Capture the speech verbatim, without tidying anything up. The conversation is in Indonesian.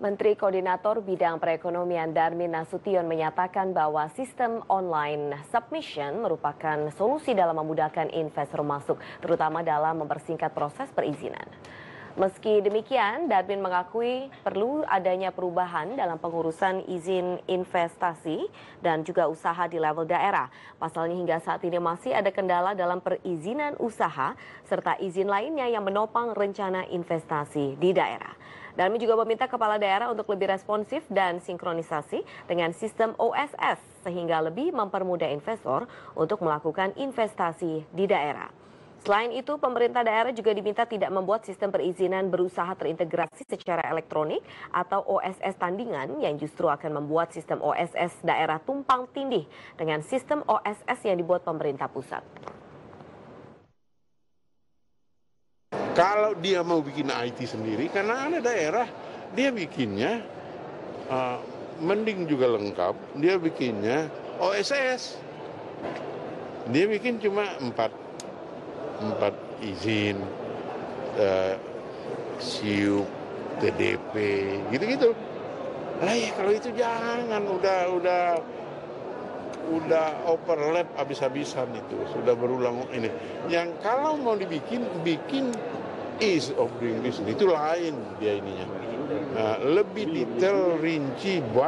Menteri Koordinator Bidang Perekonomian Darmin Nasution menyatakan bahwa sistem online submission merupakan solusi dalam memudahkan investor masuk, terutama dalam mempersingkat proses perizinan. Meski demikian, Darmin mengakui perlu adanya perubahan dalam pengurusan izin investasi dan juga usaha di level daerah. Pasalnya hingga saat ini masih ada kendala dalam perizinan usaha serta izin lainnya yang menopang rencana investasi di daerah. Darmin juga meminta kepala daerah untuk lebih responsif dan sinkronisasi dengan sistem O S S sehingga lebih mempermudah investor untuk melakukan investasi di daerah. Selain itu, pemerintah daerah juga diminta tidak membuat sistem perizinan berusaha terintegrasi secara elektronik atau O S S tandingan yang justru akan membuat sistem O S S daerah tumpang tindih dengan sistem O S S yang dibuat pemerintah pusat. Kalau dia mau bikin I T sendiri, karena ada daerah, dia bikinnya uh, mending juga lengkap, dia bikinnya O S S. Dia bikin cuma empat, empat izin, uh, siup, T D P, gitu-gitu. Nah ya, kalau itu jangan, udah, udah, udah overlap habis-habisan itu, sudah berulang ini. Yang kalau mau dibikin, bikin ease of doing business, itu lain dia ininya. Nah, lebih detail, rinci,